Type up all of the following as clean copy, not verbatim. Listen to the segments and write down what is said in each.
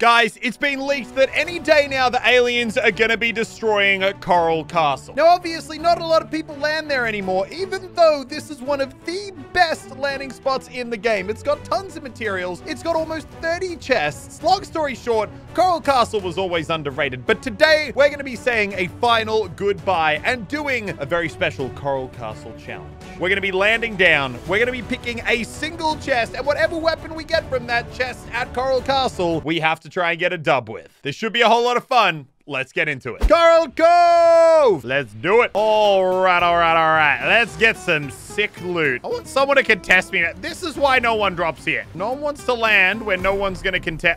Guys, it's been leaked that any day now the aliens are gonna be destroying Coral Castle. Now, obviously, not a lot of people land there anymore, even though this is one of the best landing spots in the game. It's got tons of materials. It's got almost 30 chests. Long story short, Coral Castle was always underrated, but today we're gonna be saying a final goodbye and doing a very special Coral Castle challenge. We're gonna be landing down. We're gonna be picking a single chest, and whatever weapon we get from that chest at Coral Castle, we have to try and get a dub with. This should be a whole lot of fun. Let's get into it. Coral Cove! Let's do it. All right. Let's get some sick loot. I want someone to contest me. This is why no one drops here. No one wants to land where no one's gonna contest.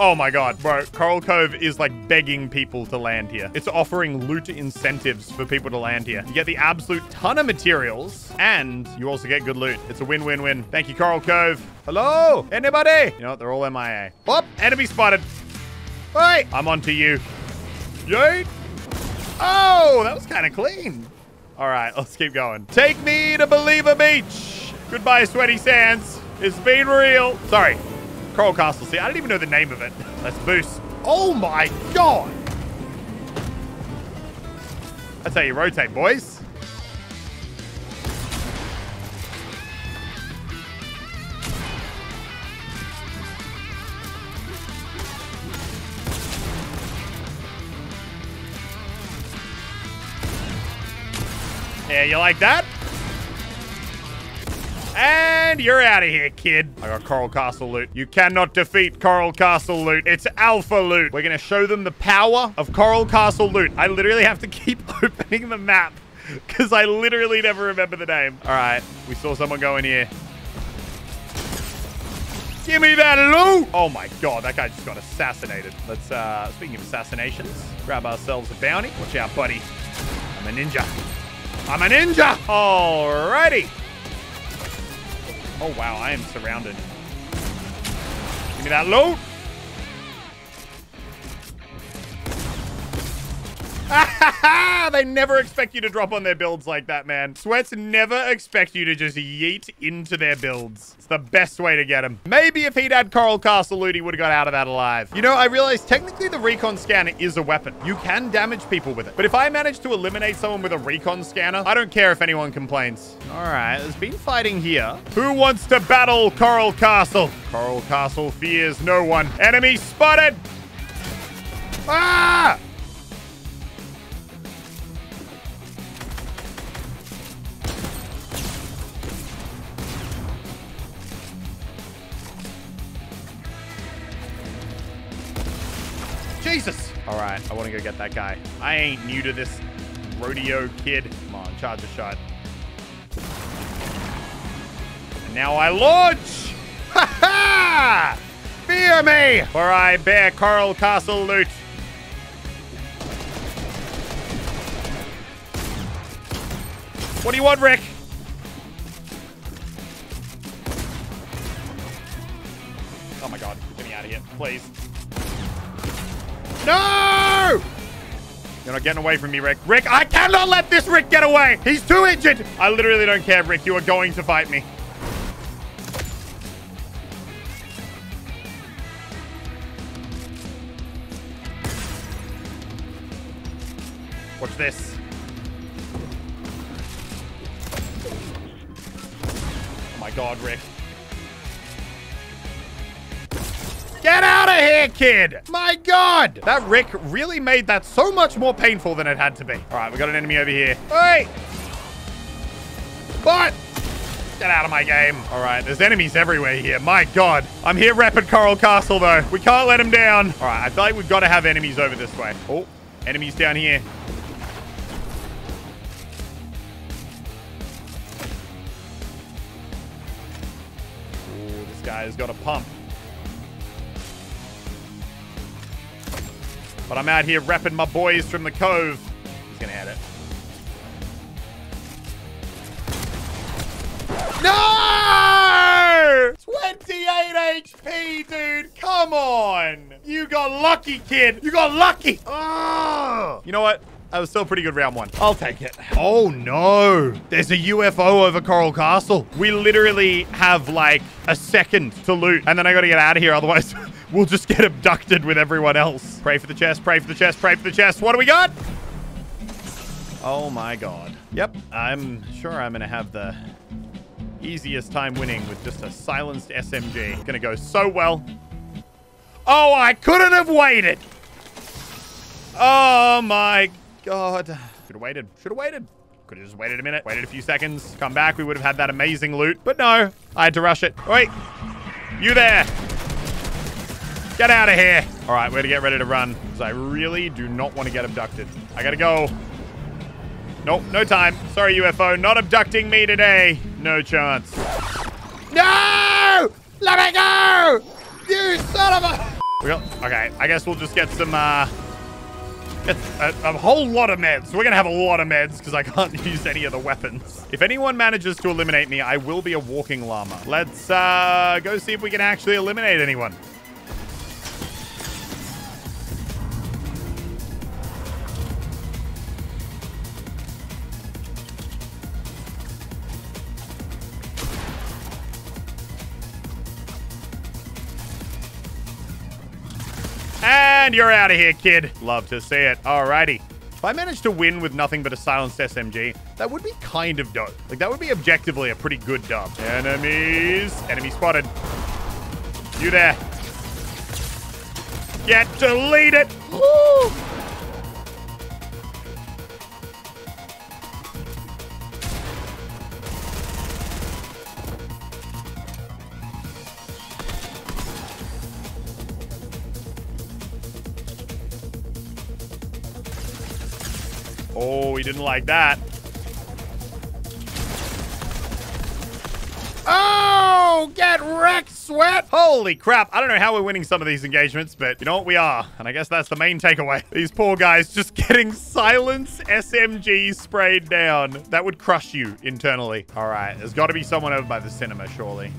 Oh my God, bro. Coral Cove is like begging people to land here. It's offering loot incentives for people to land here. You get the absolute ton of materials and you also get good loot. It's a win-win-win. Thank you, Coral Cove. Hello, anybody? You know what, they're all MIA. Whoop, enemy spotted. Wait, I'm onto you. Yeet. Oh, that was kind of clean. All right, let's keep going. Take me to Believer Beach. Goodbye, Sweaty Sands. It's been real. Sorry. Coral Castle. See, I don't even know the name of it. Let's boost. Oh my God. That's how you rotate, boys. Yeah, you like that? And you're out of here, kid. I got Coral Castle loot. You cannot defeat Coral Castle loot. It's alpha loot. We're gonna show them the power of Coral Castle loot. I literally have to keep opening the map because I literally never remember the name. All right, we saw someone go in here. Give me that loot. Oh my God, that guy just got assassinated. Let's, speaking of assassinations, grab ourselves a bounty. Watch out, buddy. I'm a ninja. Alrighty. Oh, wow, I am surrounded. Give me that loot. They never expect you to drop on their builds like that, man. Sweats never expect you to just yeet into their builds. It's the best way to get them. Maybe if he'd had Coral Castle loot, he would have got out of that alive. You know, I realized technically the Recon Scanner is a weapon. You can damage people with it. But if I manage to eliminate someone with a Recon Scanner, I don't care if anyone complains. All right, there's been fighting here. Who wants to battle Coral Castle? Coral Castle fears no one. Enemy spotted! Ah! Jesus. All right, I want to go get that guy. I ain't new to this rodeo, kid. Come on, charge a shot. And now I launch. Ha-ha! Fear me, for I bear Coral Castle loot. What do you want, Rick? Oh my God, get me out of here, please. No! You're not getting away from me, Rick. Rick, I cannot let this Rick get away. He's too injured. I literally don't care, Rick. You are going to fight me. Watch this. Oh my God, Rick. Get out of here, kid! My God! That Rick really made that so much more painful than it had to be. All right, we got an enemy over here. Hey! What? Get out of my game. All right, there's enemies everywhere here. My God. I'm here repping Coral Castle, though. We can't let him down. All right, I feel like we've got to have enemies over this way. Oh, enemies down here. Oh, this guy's got a pump. But I'm out here repping my boys from the Cove. He's gonna add it. No! 28 HP, dude. Come on. You got lucky, kid. You got lucky. Oh. You know what? That was still a pretty good round one. I'll take it. Oh, no. There's a UFO over Coral Castle. We literally have, like, a second to loot. And then I got to get out of here. Otherwise, we'll just get abducted with everyone else. Pray for the chest. Pray for the chest. Pray for the chest. What do we got? Oh, my God. Yep. I'm sure I'm going to have the easiest time winning with just a silenced SMG. Going to go so well. Oh, I couldn't have waited. Oh, my God. Should have waited. Should have waited. Could have just waited a minute. Waited a few seconds. Come back. We would have had that amazing loot. But no, I had to rush it. Wait. You there. Get out of here. All right, we're going to get ready to run because I really do not want to get abducted. I got to go. Nope, no time. Sorry, UFO. Not abducting me today. No chance. No! Let me go! You son of a... Okay, I guess we'll just get some... It's a whole lot of meds. We're going to have a lot of meds because I can't use any of the weapons. If anyone manages to eliminate me, I will be a walking llama. Let's go see if we can actually eliminate anyone. And you're out of here, kid. Love to see it. Alrighty. If I managed to win with nothing but a silenced SMG, that would be kind of dope. Like, that would be objectively a pretty good dub. Enemies. Enemy spotted. You there. Get deleted. Woo! Oh, he didn't like that. Oh, get wrecked, Sweat. Holy crap. I don't know how we're winning some of these engagements, but you know what? We are. And I guess that's the main takeaway. These poor guys just getting silence SMG sprayed down. That would crush you internally. All right. There's got to be someone over by the cinema, surely.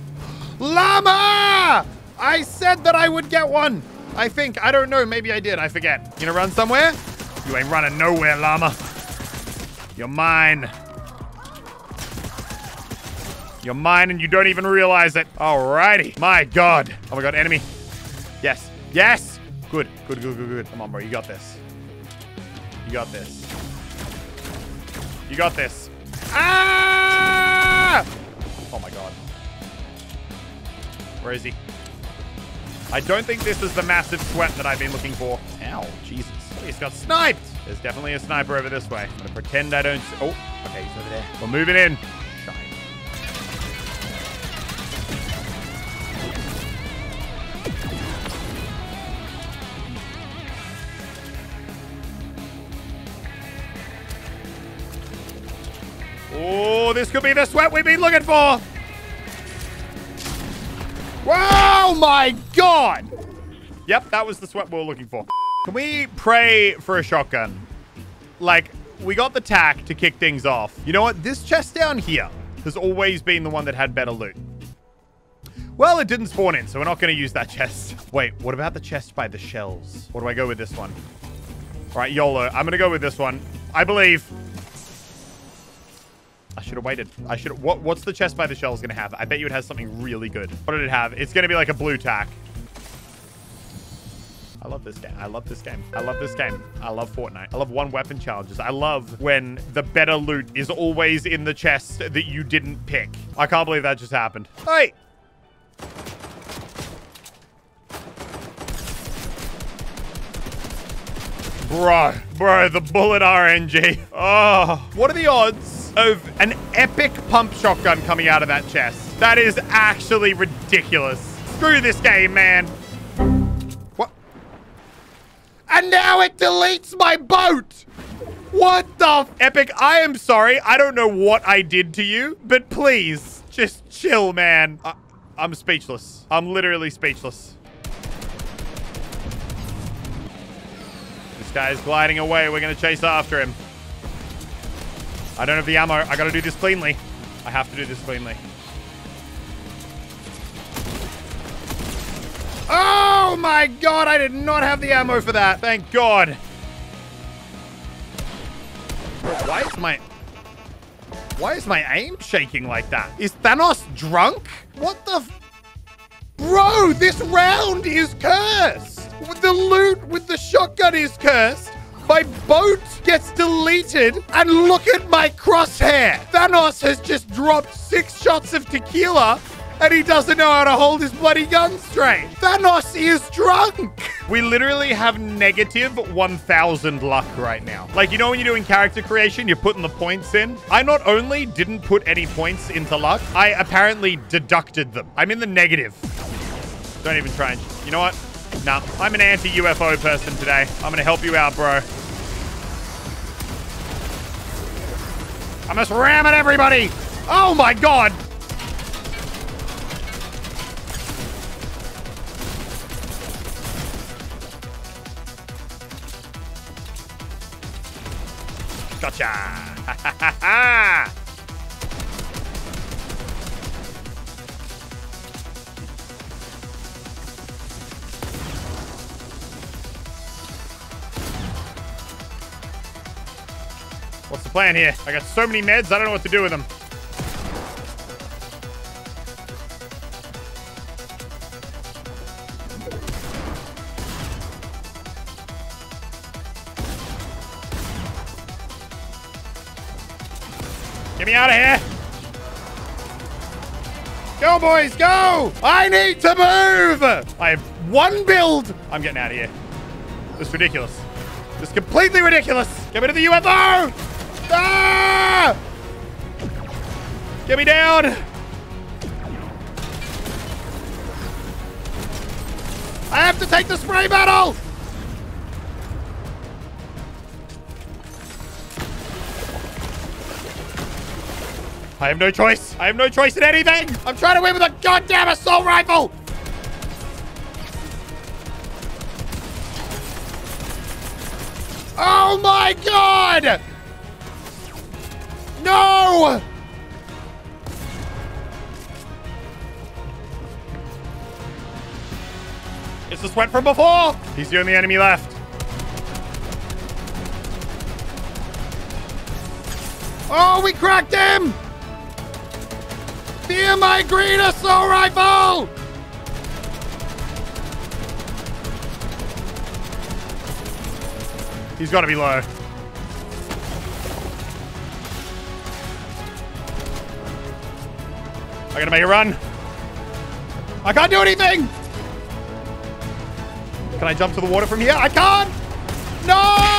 Llama! I said that I would get one. I think. I don't know. Maybe I did. I forget. You gonna run somewhere? You ain't running nowhere, llama. You're mine. You're mine and you don't even realize it. Alrighty. My God. Oh my God, enemy. Yes. Yes. Good. Good, good, good, good. Come on, bro. You got this. You got this. You got this. Ah! Oh my God. Where is he? I don't think this is the massive sweat that I've been looking for. Ow, Jesus. He's got sniped. There's definitely a sniper over this way. I'm going to pretend I don't see. Oh, okay, he's over there. We're moving in. Shine. Oh, this could be the sweat we've been looking for. Oh, my God. Yep, that was the sweat we were looking for. Can we pray for a shotgun? Like, we got the tack to kick things off. You know what? This chest down here has always been the one that had better loot. Well, it didn't spawn in, so we're not going to use that chest. Wait, what about the chest by the shells? What do I go with this one? All right, YOLO. I'm going to go with this one. I believe. I should have waited. I should have... What's the chest by the shells going to have? I bet you it has something really good. What did it have? It's going to be like a blue tack. I love this game. I love this game. I love this game. I love Fortnite. I love one weapon challenges. I love when the better loot is always in the chest that you didn't pick. I can't believe that just happened. Hey! Bro. Bro, the bullet RNG. Oh. What are the odds of an epic pump shotgun coming out of that chest? That is actually ridiculous. Screw this game, man. And now it deletes my boat. What the Epic, I am sorry. I don't know what I did to you, but please just chill, man. I'm speechless. I'm literally speechless. This guy's gliding away. We're going to chase after him. I don't have the ammo. I got to do this cleanly. I have to do this cleanly. Oh my God, I did not have the ammo for that. Thank God. Why is my aim shaking like that? Is Thanos drunk? What the f... Bro, this round is cursed! The loot with the shotgun is cursed. My boat gets deleted, and look at my crosshair. Thanos has just dropped 6 shots of tequila, and he doesn't know how to hold his bloody gun straight. Thanos is drunk. We literally have negative 1,000 luck right now. Like, you know when you're doing character creation, you're putting the points in? I not only didn't put any points into luck, I apparently deducted them. I'm in the negative. Don't even try and... You know what? Nah, I'm an anti-UFO person today. I'm gonna help you out, bro. I must ram at everybody. Oh my God. Gotcha. Ha ha ha ha. What's the plan here? I got so many meds, I don't know what to do with them. Get me out of here. Go, boys, go! I need to move! I have 1 build. I'm getting out of here. It's ridiculous. It's completely ridiculous. Get me to the UFO! Ah! Get me down! I have to take the spray battle! I have no choice. I have no choice in anything. I'm trying to win with a goddamn assault rifle. Oh my God. No. It's the sweat from before. He's the only enemy left. Oh, we cracked him. Fear my green assault rifle! He's got to be low. I got to make a run. I can't do anything! Can I jump to the water from here? I can't! No!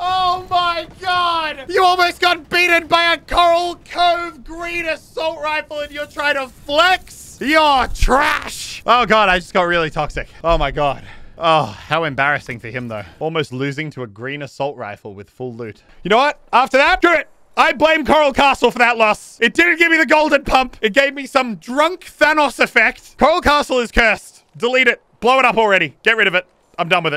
Oh my God! You almost got beaten by a Coral Cove green assault rifle and you're trying to flex? You're trash! Oh God, I just got really toxic. Oh my God. Oh, how embarrassing for him though. Almost losing to a green assault rifle with full loot. You know what? After that, do it! I blame Coral Castle for that loss. It didn't give me the golden pump. It gave me some drunk Thanos effect. Coral Castle is cursed. Delete it. Blow it up already. Get rid of it. I'm done with it.